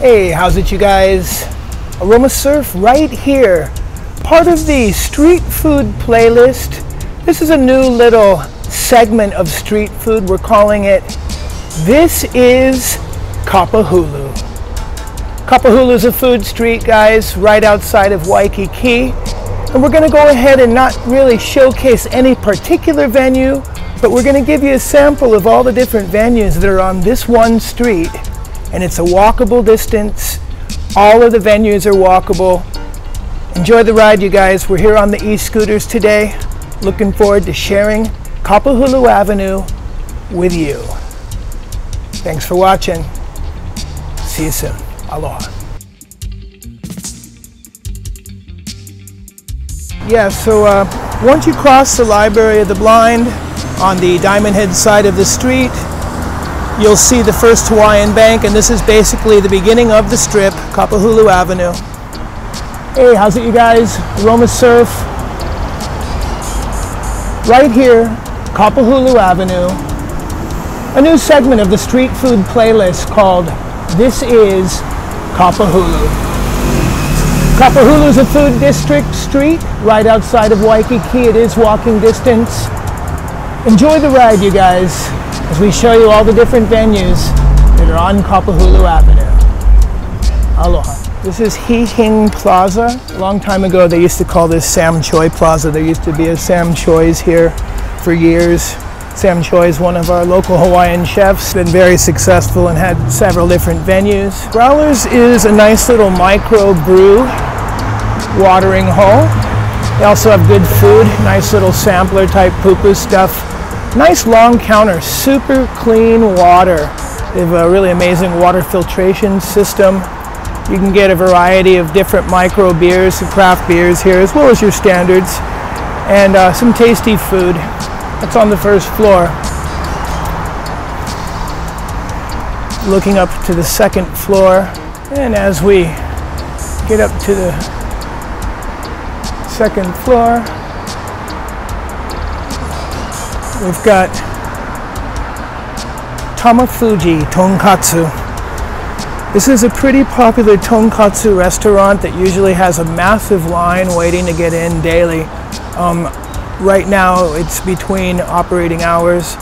Hey, how's it you guys? Aroma Surf right here, part of the street food playlist. This is a new little segment of street food. We're calling it, This is Kapahulu. Kapahulu is a food street, guys, right outside of Waikiki. And we're gonna go ahead and not really showcase any particular venue, but we're gonna give you a sample of all the different venues that are on this one street. And it's a walkable distance. All of the venues are walkable. Enjoy the ride, you guys. We're here on the e-scooters today. Looking forward to sharing Kapahulu Avenue with you. Thanks for watching. See you soon. Aloha. Yeah, so once you cross the Library of the Blind on the Diamond Head side of the street, you'll see the first Hawaiian Bank, and this is basically the beginning of the strip, Kapahulu Avenue. Hey, how's it you guys? Aroma Surf. Right here, Kapahulu Avenue. A new segment of the street food playlist called This is Kapahulu. Kapahulu is a food district street right outside of Waikiki. It is walking distance. Enjoy the ride, you guys, as we show you all the different venues that are on Kapahulu Avenue. Aloha. This is Hee Hing Plaza. A long time ago, they used to call this Sam Choy Plaza. There used to be a Sam Choy's here for years. Sam Choy is one of our local Hawaiian chefs, been very successful and had several different venues. Growlers is a nice little micro brew watering hole. They also have good food, nice little sampler type poo-poo stuff. Nice long counter, super clean water. They have a really amazing water filtration system. You can get a variety of different micro beers and craft beers here, as well as your standards, and some tasty food. That's on the first floor. Looking up to the second floor, and as we get up to the second floor, we've got Tamafuji Tonkatsu. This is a pretty popular tonkatsu restaurant that usually has a massive line waiting to get in daily. Right now it's between operating hours,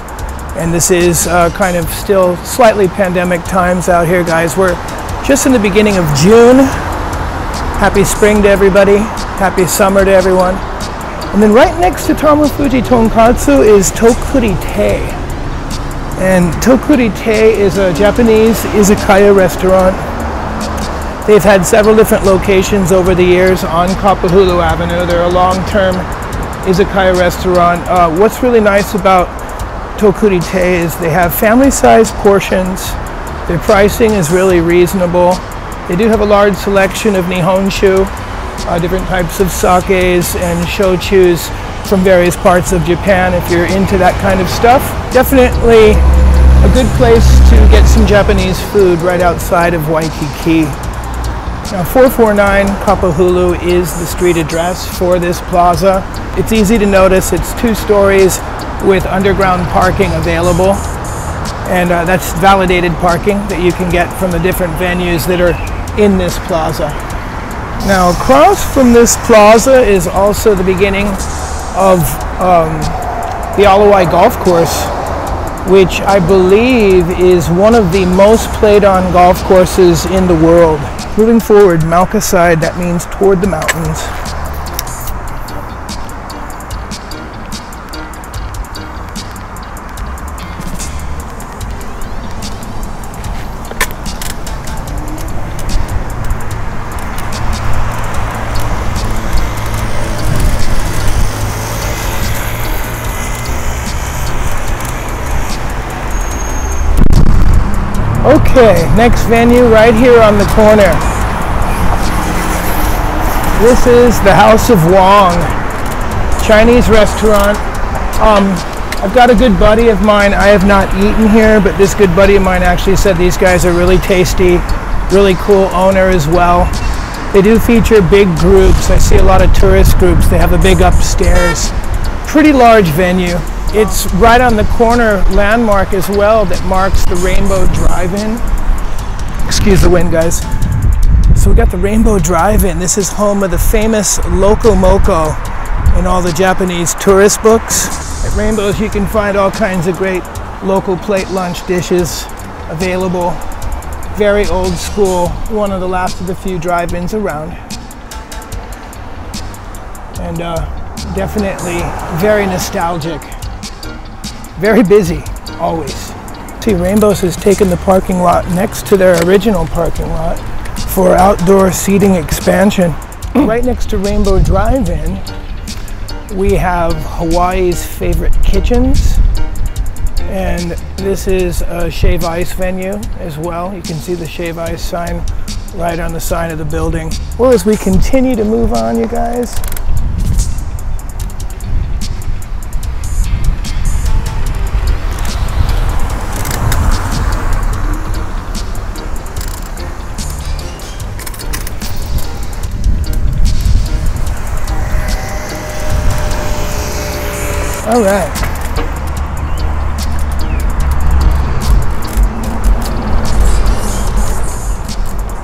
and this is kind of still slightly pandemic times out here, guys. We're just in the beginning of June. Happy spring to everybody. Happy summer to everyone. And then right next to Tamafuji Tonkatsu is Tokkuri Tei. And Tokkuri Tei is a Japanese izakaya restaurant. They've had several different locations over the years on Kapahulu Avenue. They're a long-term izakaya restaurant. What's really nice about Tokkuri Tei is they have family-sized portions. Their pricing is really reasonable. They do have a large selection of Nihonshu, different types of sakes and shochus from various parts of Japan if you're into that kind of stuff. Definitely a good place to get some Japanese food right outside of Waikiki. Now 449 Kapahulu is the street address for this plaza. It's easy to notice. It's 2 stories with underground parking available, and that's validated parking that you can get from the different venues that are in this plaza. Now across from this plaza is also the beginning of the Alawai Golf Course, which I believe is one of the most played on golf courses in the world. Moving forward, Malka side, that means toward the mountains. Okay, next venue right here on the corner. This is the House of Wong, Chinese restaurant. I've got a good buddy of mine. I have not eaten here, but this good buddy of mine actually said these guys are really tasty, really cool owner as well. They do feature big groups. I see a lot of tourist groups. They have a big upstairs. Pretty large venue. It's right on the corner landmark as well that marks the Rainbow Drive-In. Excuse the wind, guys. So we got the Rainbow Drive-In. This is home of the famous Loco Moco in all the Japanese tourist books. At Rainbow's, you can find all kinds of great local plate lunch dishes available. Very old school, one of the last of the few drive-ins around. And definitely very nostalgic. Very busy, always. See, Rainbow's has taken the parking lot next to their original parking lot for outdoor seating expansion. Right next to Rainbow Drive-In, we have Hawaii's Favorite Kitchens. And this is a shave ice venue as well. You can see the shave ice sign right on the side of the building. Well, as we continue to move on, you guys, all right.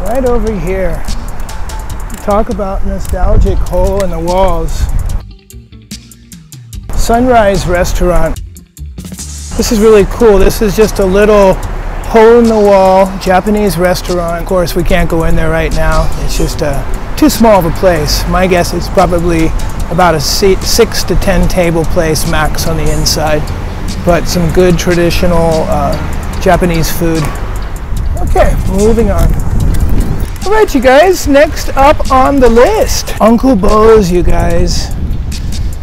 Right over here. Talk about nostalgic hole in the walls. Sunrise Restaurant. This is really cool. This is just a little hole in the wall Japanese restaurant. Of course, we can't go in there right now. It's just too small of a place. My guess is probably about a 6 to 10 table place max on the inside, but some good traditional Japanese food. Okay, moving on. All right, you guys, next up on the list, Uncle Bo's, you guys.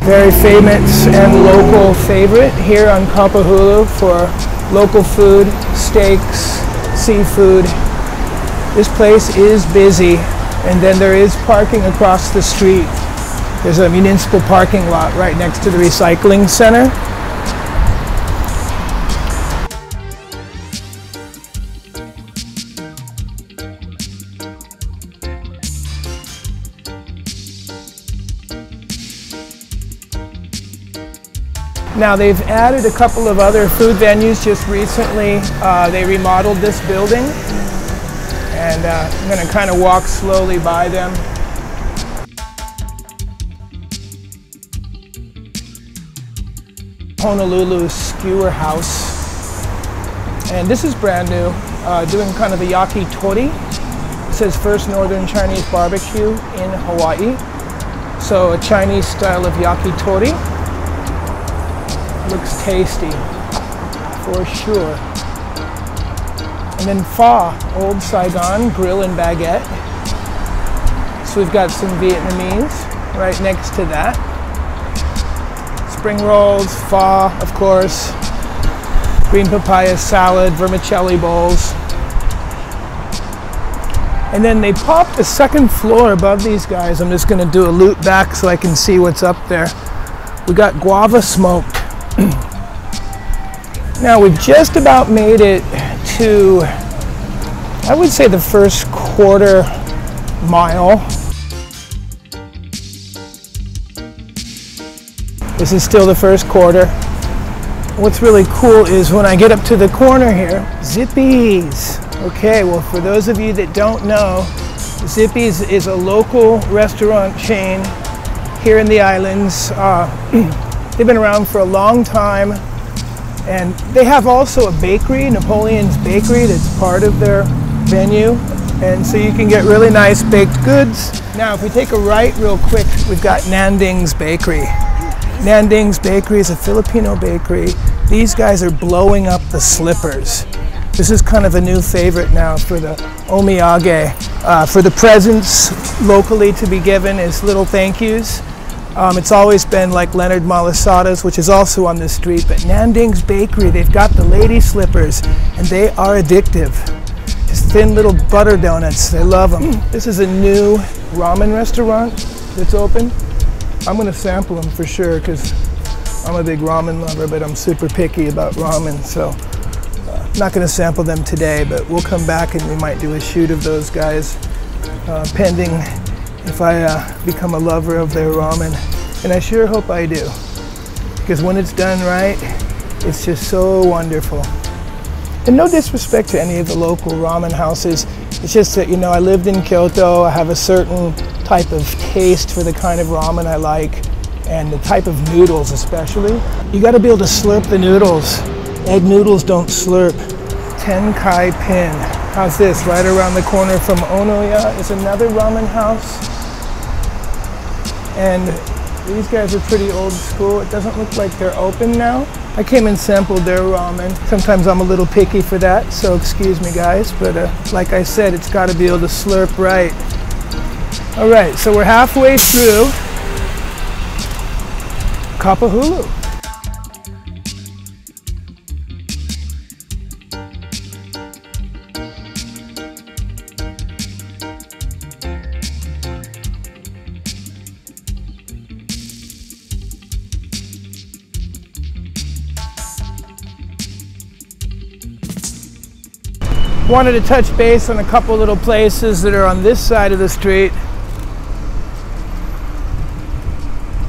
Very famous and local favorite here on Kapahulu for local food, steaks, seafood. This place is busy, and then there is parking across the street. There's a municipal parking lot right next to the recycling center. Now they've added a couple of other food venues just recently. They remodeled this building, and I'm going to kind of walk slowly by them. Honolulu Skewer House, and this is brand new, doing kind of a yakitori. It says first northern Chinese barbecue in Hawaii, so a Chinese style of yakitori. Looks tasty for sure. And then Fa, old Saigon grill and baguette. So we've got some Vietnamese right next to that. Spring rolls, pho, of course, green papaya salad, vermicelli bowls. And then they popped a second floor above these guys. I'm just going to do a loop back so I can see what's up there. We got Guava Smoke. Now we've just about made it to, I would say, the first quarter mile. This is still the first quarter. What's really cool is when I get up to the corner here, Zippy's. Okay, well, for those of you that don't know, Zippy's is a local restaurant chain here in the islands. They've been around for a long time, and they have also a bakery, Napoleon's Bakery, that's part of their venue. And so you can get really nice baked goods. Now, if we take a right real quick, we've got Nanding's Bakery. Nanding's Bakery is a Filipino bakery. These guys are blowing up the slippers. This is kind of a new favorite now for the omiyage. For the presents locally to be given as little thank yous. It's always been like Leonard Malasadas, which is also on this street, but Nanding's Bakery, they've got the lady slippers, and they are addictive. Just thin little butter donuts, they love them. This is a new ramen restaurant that's open. I'm going to sample them for sure because I'm a big ramen lover, but I'm super picky about ramen, so I'm not going to sample them today, but we'll come back and we might do a shoot of those guys, pending if I become a lover of their ramen. And I sure hope I do, because when it's done right, it's just so wonderful. And no disrespect to any of the local ramen houses, it's just that, you know, I lived in Kyoto, I have a certain type of taste for the kind of ramen I like, and the type of noodles especially. You gotta be able to slurp the noodles. Egg noodles don't slurp. Tenkai Pin. How's this? Right around the corner from Onoya is another ramen house. And these guys are pretty old school. It doesn't look like they're open now. I came and sampled their ramen. Sometimes I'm a little picky for that, so excuse me guys, but like I said, it's gotta be able to slurp right. All right, so we're halfway through Kapahulu. Wanted to touch base on a couple little places that are on this side of the street.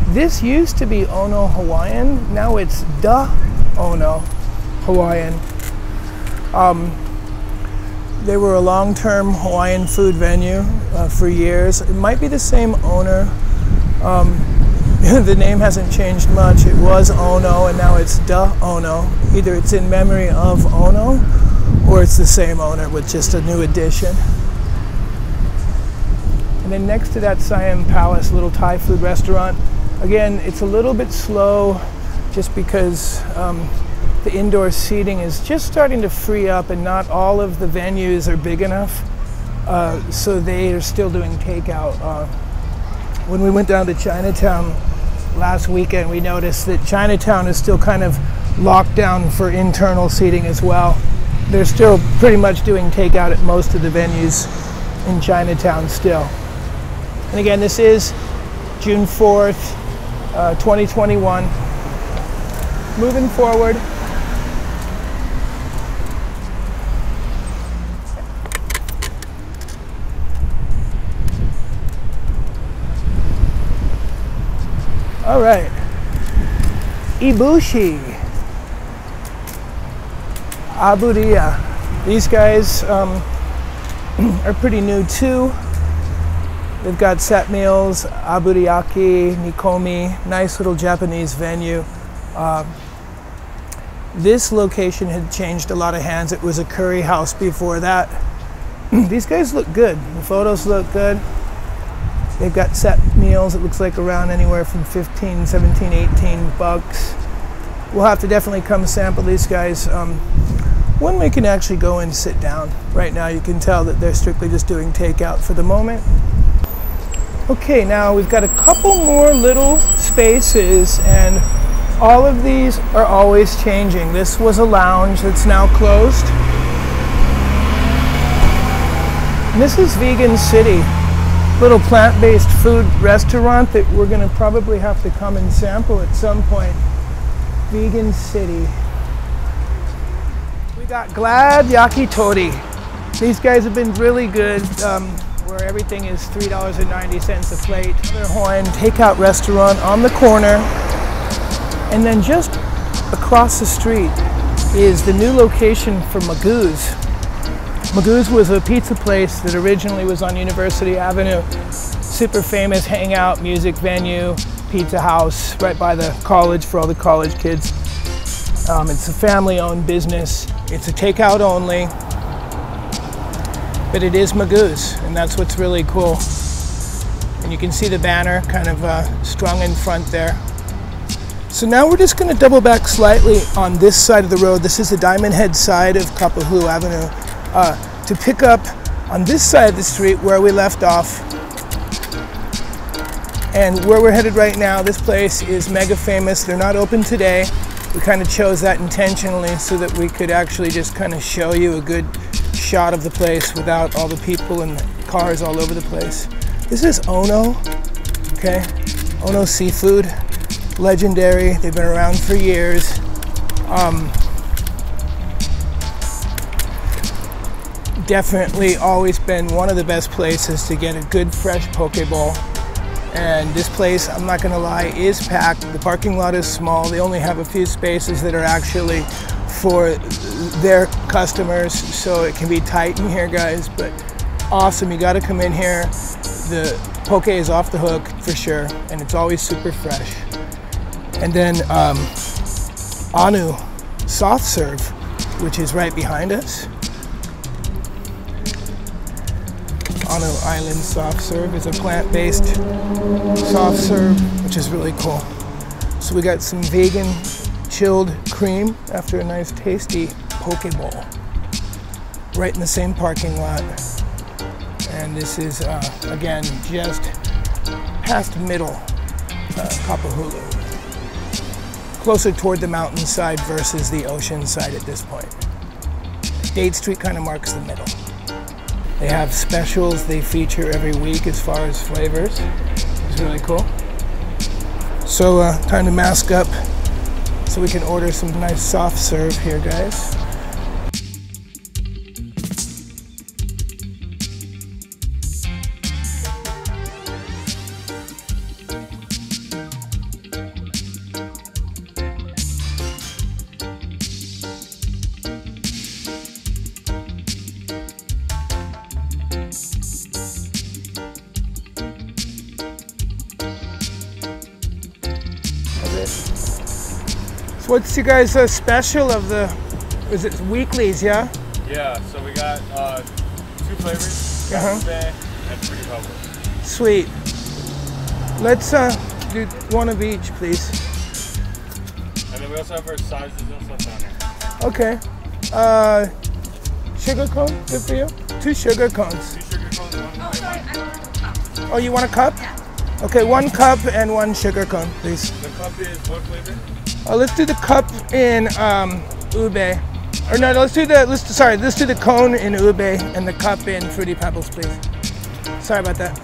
This used to be Ono Hawaiian, now it's the Ono Hawaiian. They were a long-term Hawaiian food venue for years. It might be the same owner. The name hasn't changed much. It was Ono and now it's the Ono. Either it's in memory of Ono or it's the same owner with just a new addition. And then next to that Siam Palace little Thai food restaurant, again, it's a little bit slow just because the indoor seating is just starting to free up and not all of the venues are big enough. So they are still doing takeout. When we went down to Chinatown last weekend, we noticed that Chinatown is still kind of locked down for internal seating as well. They're still pretty much doing takeout at most of the venues in Chinatown still. And again, this is June 4th. 2021. Moving forward. All right. Ibushi. Aburiya. These guys are pretty new too. They've got set meals, aburiyaki, nikomi, nice little Japanese venue. This location had changed a lot of hands. It was a curry house before that. These guys look good. The photos look good. They've got set meals. It looks like around anywhere from 15, 17, 18 bucks. We'll have to definitely come sample these guys when we can actually go and sit down. Right now you can tell that they're strictly just doing takeout for the moment. Okay, now we've got a couple more little spaces and all of these are always changing. This was a lounge that's now closed. And this is Vegan City, little plant-based food restaurant that we're gonna probably have to come and sample at some point. Vegan City. We got Glad Yakitori. These guys have been really good. Where everything is $3.90 a plate. Another Hawaiian takeout restaurant on the corner. And then just across the street is the new location for Magoo's. Magoo's was a pizza place that originally was on University Avenue. Super famous hangout, music venue, pizza house, right by the college for all the college kids. It's a family-owned business. It's a takeout only. But it is Magoo's, and that's what's really cool. And you can see the banner kind of strung in front there. So now we're just gonna double back slightly on this side of the road. This is the Diamond Head side of Kapahulu Avenue to pick up on this side of the street where we left off. And where we're headed right now, this place is mega famous. They're not open today. We kind of chose that intentionally so that we could actually just kind of show you a good shot of the place without all the people and the cars all over the place. This is Ono, okay? Ono Seafood, legendary. They've been around for years. Definitely always been one of the best places to get a good fresh poke bowl. And this place, I'm not gonna lie, is packed. The parking lot is small. They only have a few spaces that are actually for their customers, so it can be tight in here, guys, but awesome. You gotta come in here. The poke is off the hook for sure, and it's always super fresh. And then Anu soft serve, which is right behind us. Anu Island soft serve is a plant-based soft serve, which is really cool. So we got some vegan chilled cream after a nice tasty poke bowl, right in the same parking lot. And this is again just past middle Kapahulu, closer toward the mountainside versus the ocean side at this point. Dade Street kind of marks the middle. They have specials they feature every week as far as flavors. It's really cool. So time to mask up so we can order some nice soft serve here, guys. What's you guys' special of the, is it weeklies, yeah? Yeah, so we got two flavors, and pretty public. Sweet. Let's do one of each, please. And then we also have our sizes and stuff down here. Okay. Sugar cone, good for you? Two sugar cones. Two sugar cones and one. Oh, sorry, I want a cup. Oh, you want a cup? Yeah. Okay, one cup and one sugar cone, please. The cup is what flavor? Oh, let's do the cup in ube, or no, let's do the cone in ube and the cup in fruity pebbles, please. Sorry about that.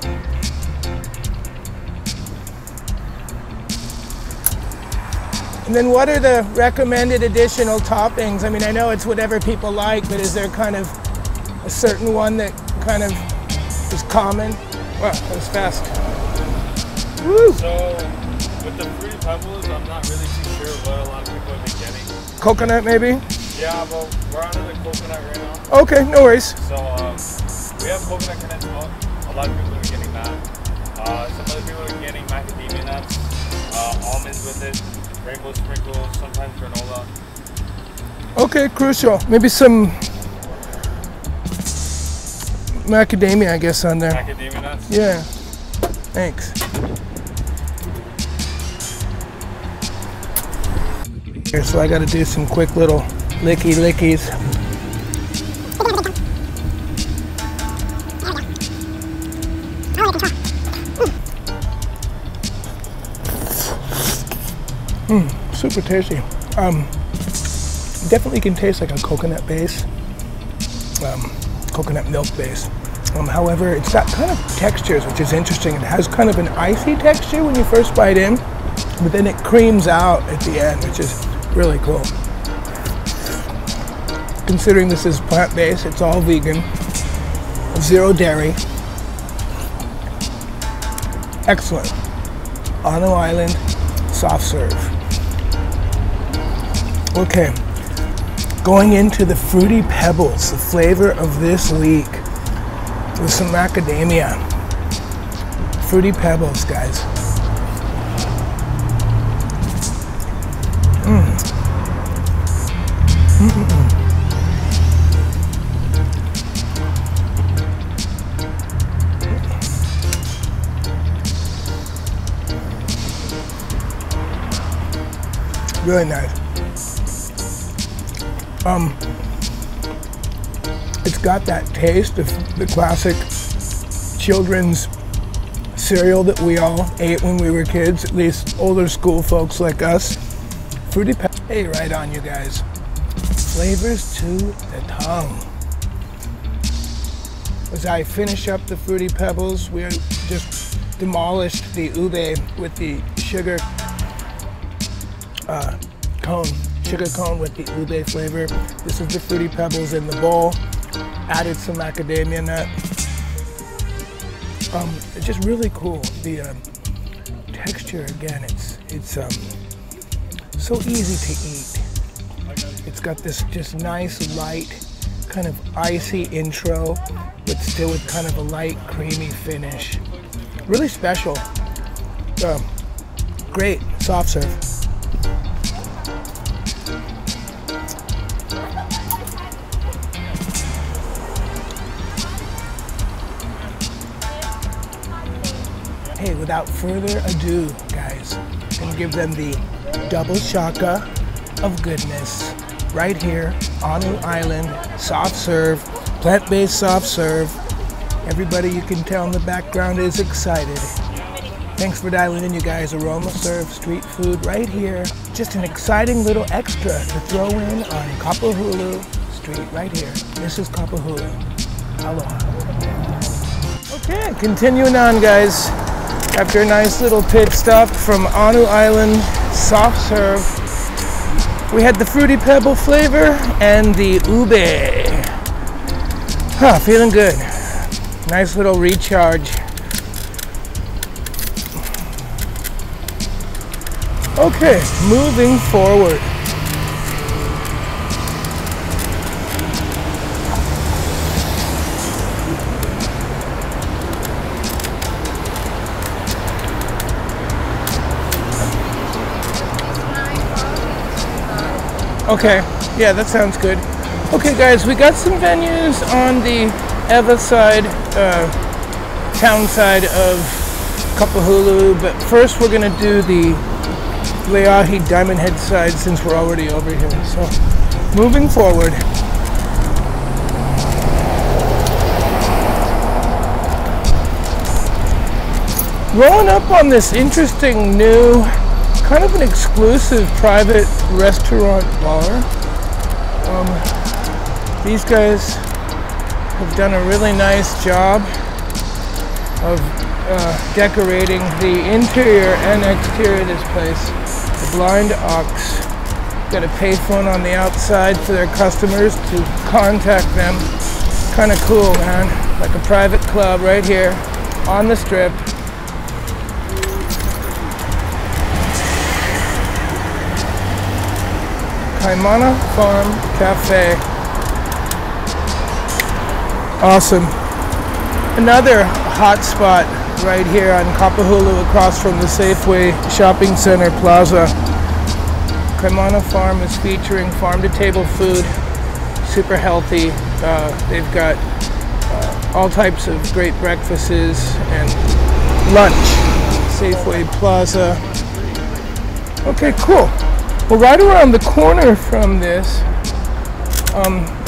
And then what are the recommended additional toppings? I mean, I know it's whatever people like, but is there kind of a certain one that kind of is common? Wow, that was fast. Woo! So with the fruity pebbles, I'm not really what a lot of people have been getting. Coconut, maybe? Yeah, but we're on the coconut right now. Okay, no worries. So we have coconut connect milk. A lot of people are getting that. Some other people are getting macadamia nuts, almonds with it, rainbow sprinkles, sometimes granola. Okay, crucial. Maybe some macadamia, I guess, on there. Macadamia nuts? Yeah. Thanks. Here, so I gotta do some quick little lickies. Super tasty. Definitely can taste like a coconut base, coconut milk base. However, it's got kind of textures, which is interesting. It has kind of an icy texture when you first bite in, but then it creams out at the end, which is really cool. Considering this is plant-based, it's all vegan, zero dairy. Excellent. Anu Island soft serve. Okay, going into the fruity pebbles, the flavor of this leek with some macadamia. Fruity pebbles, guys. Really nice. It's got that taste of the classic children's cereal that we all ate when we were kids, at least older school folks like us. Fruity pebbles. Hey, right on, you guys. Flavors to the tongue. As I finish up the fruity pebbles, we just demolished the ube with the sugar sugar cone with the ube flavor. This is the fruity pebbles in the bowl. Added some macadamia nut. It's just really cool. The texture, again, it's so easy to eat. It's got this just nice light kind of icy intro, but still with kind of a light creamy finish. Really special. Great soft serve. Hey, without further ado, guys, I'm gonna give them the double shaka of goodness right here on the island. Soft serve, plant-based soft serve. Everybody you can tell in the background is excited. Thanks for dialing in, you guys. Aroma Surf street food right here. Just an exciting little extra to throw in on Kapahulu Street right here. This is Kapahulu. Aloha. Okay, continuing on, guys. After a nice little pit stop from Anu Island soft serve, we had the fruity pebble flavor and the ube. Huh, feeling good. Nice little recharge. Okay, moving forward. Okay, yeah, that sounds good. Okay, guys, we got some venues on the Eva side, town side of Kapahulu, but first we're gonna do the Leahi Diamond Head side since we're already over here. So, moving forward. Rolling up on this interesting new kind of an exclusive private restaurant bar. These guys have done a really nice job of decorating the interior and exterior of this place. The Blind Ox. Got a payphone on the outside for their customers to contact them. Kind of cool, man. Like a private club right here on the strip. Kaimana Farm Cafe. Awesome. Another hot spot right here on Kapahulu across from the Safeway Shopping Center Plaza. Kaimana Farm is featuring farm-to-table food, super healthy. They've got all types of great breakfasts and lunch. Safeway Plaza. Okay, cool. Well, right around the corner from this,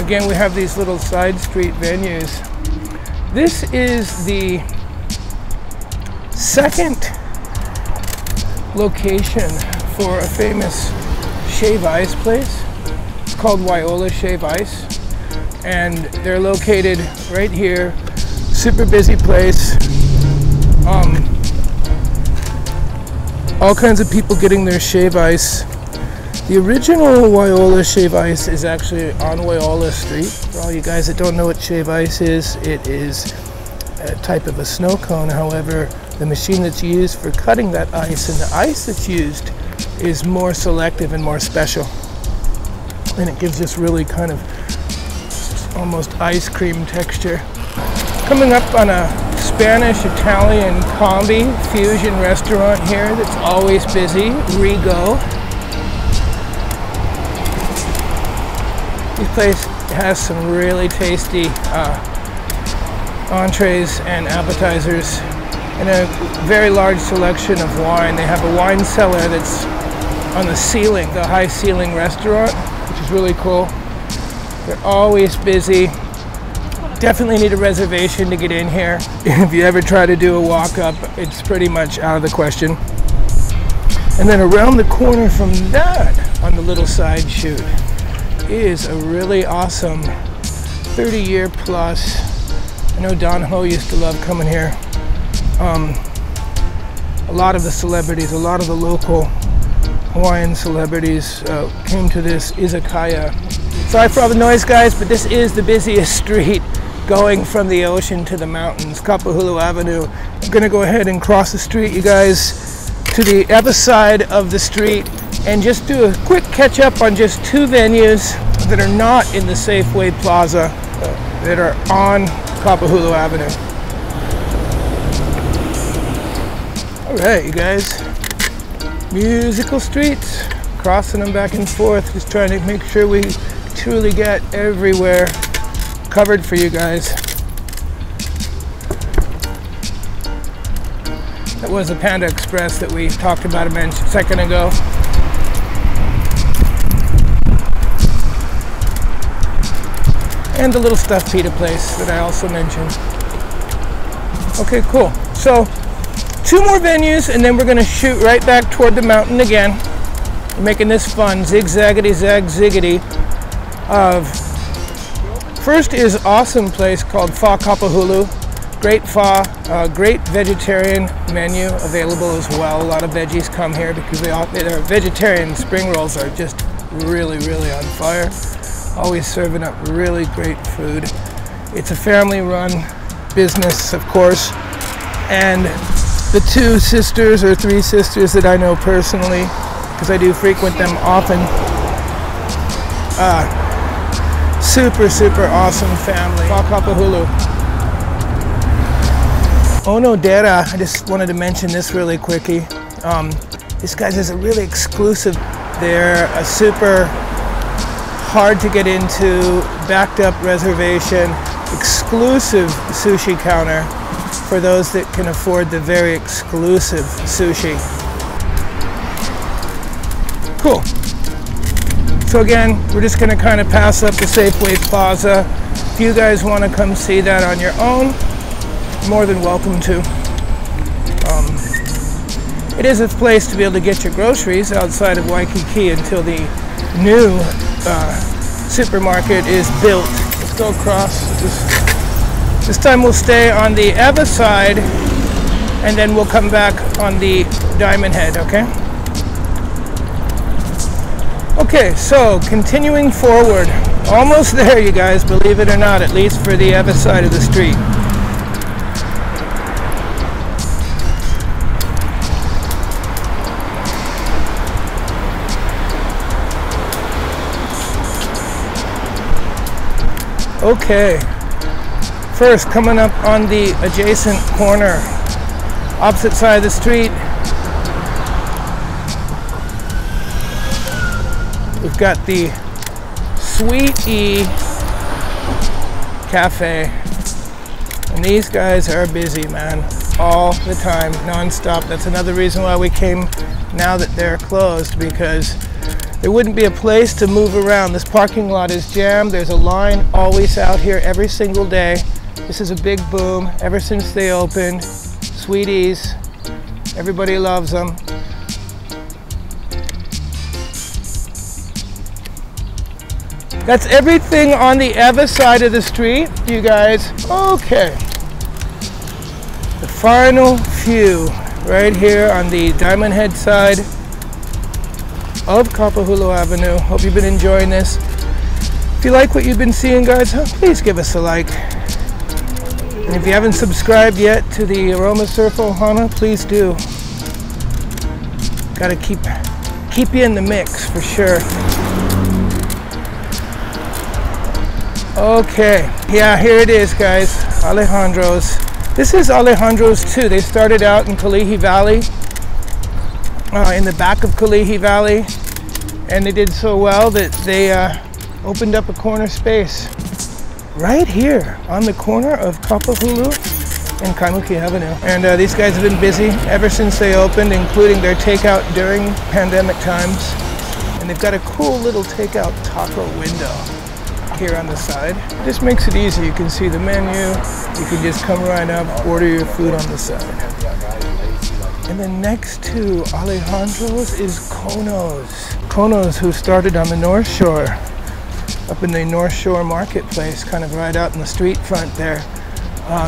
again, we have these little side street venues. This is the second location for a famous shave ice place. It's called Waiola Shave Ice, and they're located right here. Super busy place. All kinds of people getting their shave ice. The original Waiola Shave Ice is actually on Waiola Street. For all you guys that don't know what shave ice is, it is a type of a snow cone. However, the machine that's used for cutting that ice and the ice that's used is more selective and more special. And it gives this really kind of almost ice cream texture. Coming up on a Spanish-Italian combi fusion restaurant here that's always busy, Rigo. This place has some really tasty entrees and appetizers and a very large selection of wine. They have a wine cellar that's on the ceiling, the high ceiling restaurant, which is really cool. They're always busy. Definitely need a reservation to get in here. If you ever try to do a walk up, it's pretty much out of the question. And then around the corner from that, on the little side shoot, is a really awesome 30-year plus. I know Don Ho used to love coming here. A lot of the celebrities, a lot of the local Hawaiian celebrities came to this izakaya. Sorry for all the noise, guys, but this is the busiest street going from the ocean to the mountains, Kapahulu Avenue. I'm gonna go ahead and cross the street, you guys, to the other side of the street and just do a quick catch up on just two venues that are not in the Safeway Plaza that are on Kapahulu Avenue. All right, you guys, musical streets, crossing them back and forth, just trying to make sure we truly get everywhere covered for you guys. That was the Panda Express that we talked about a second ago. And the little stuffed pita place that I also mentioned. Okay, cool. So, two more venues and then we're gonna shoot right back toward the mountain again. We're making this fun, zigzaggity zag ziggity. First is awesome place called Fa Kapahulu. Great pho, great vegetarian menu available as well. A lot of veggies come here because their vegetarian spring rolls are just really, really on fire. Always serving up really great food. It's a family-run business, of course. And the three sisters that I know personally, because I do frequent them often, super, super awesome family. Fa Kapahulu. Onodera, I just wanted to mention this really quickly. This guy's is a really exclusive. They're a super hard to get into, backed up reservation, exclusive sushi counter for those that can afford the very exclusive sushi. Cool. So again, we're just gonna kind of pass up the Safeway Plaza. If you guys wanna come see that on your own, more than welcome to. It is a place to be able to get your groceries outside of Waikiki until the new supermarket is built. Let's go across. This time we'll stay on the Eva side and then we'll come back on the Diamond Head, okay? Okay, so continuing forward. Almost there, you guys, believe it or not, at least for the Eva side of the street. Okay, first coming up on the adjacent corner, opposite side of the street, we've got the Sweet E Cafe, and these guys are busy, man, all the time, non-stop. That's another reason why we came now that they're closed, because there wouldn't be a place to move around. This parking lot is jammed. There's a line always out here every single day. This is a big boom ever since they opened. Sweeties, everybody loves them. That's everything on the Eva side of the street, you guys. Okay. The final few right here on the Diamond Head side of Kapahulu Avenue. Hope you've been enjoying this. If you like what you've been seeing, guys, please give us a like. And if you haven't subscribed yet to the Aroma Surf Ohana, please do. Gotta keep you in the mix for sure. Okay, yeah, here it is, guys. Alejandro's. This is Alejandro's too. They started out in Kalihi Valley. In the back of Kalihi Valley, and they did so well that they opened up a corner space right here on the corner of Kapahulu and Kaimuki Avenue. And these guys have been busy ever since they opened, including their takeout during pandemic times. And they've got a cool little takeout taco window here on the side. This makes it easy. You can see the menu. You can just come right up, order your food on the side. And then next to Alejandro's is Kono's. Kono's, who started on the North Shore, up in the North Shore marketplace, kind of right out in the street front there.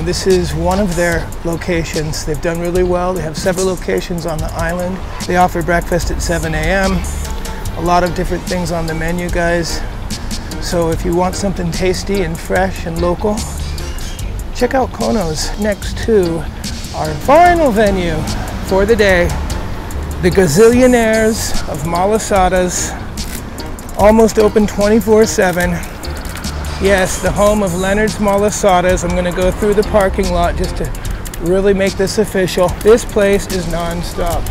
This is one of their locations. They've done really well. They have several locations on the island. They offer breakfast at 7 a.m. A lot of different things on the menu, guys. So if you want something tasty and fresh and local, check out Kono's. Next to our final venue for the day The gazillionaires of Malasadas, almost open 24/7. Yes, the home of Leonard's Malasadas. I'm going to go through the parking lot just to really make this official. This place is non-stop.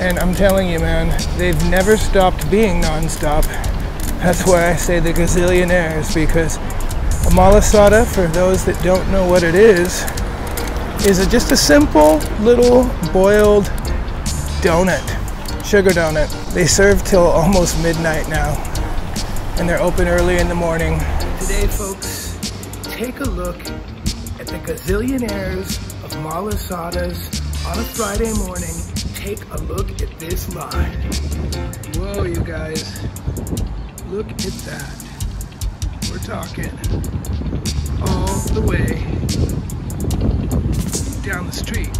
And I'm telling you, man, they've never stopped being non-stop. That's why I say the gazillionaires, because a malasada, for those that don't know what it is just a simple little boiled donut, sugar donut. They serve till almost midnight now, and they're open early in the morning. Today, folks, take a look at the gazillionaires of Malasadas on a Friday morning. Take a look at this lot. Whoa, you guys, look at that. We're talking all the way down the street.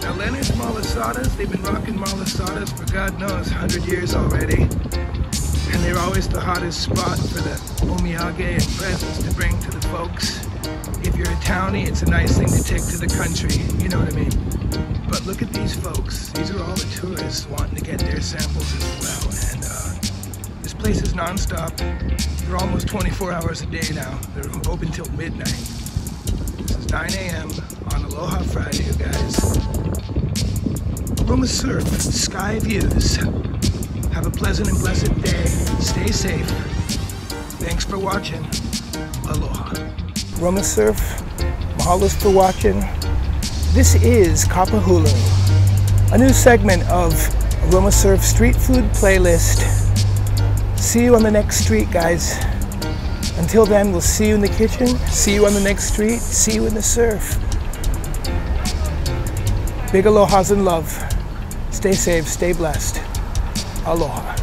Now, Leonard's Malasadas, they've been rocking Malasadas for God knows 100 years already. And they're always the hottest spot for the omiyage and presents to bring to the folks. If you're a townie, it's a nice thing to take to the country, you know what I mean? But look at these folks. These are all the tourists wanting to get their samples as well. And this place is non-stop. They're almost 24 hours a day now. They're open till midnight. This is 9 a.m. on Aloha Friday, you guys. Aroma Surf, sky views. Have a pleasant and blessed day. Stay safe. Thanks for watching. Aloha. Aroma Surf, mahalos for watching. This is Kapahulu, a new segment of Aroma Surf Street Food Playlist. See you on the next street, guys. Until then, we'll see you in the kitchen, see you on the next street, see you in the surf. Big alohas and love. Stay safe, stay blessed. Aloha.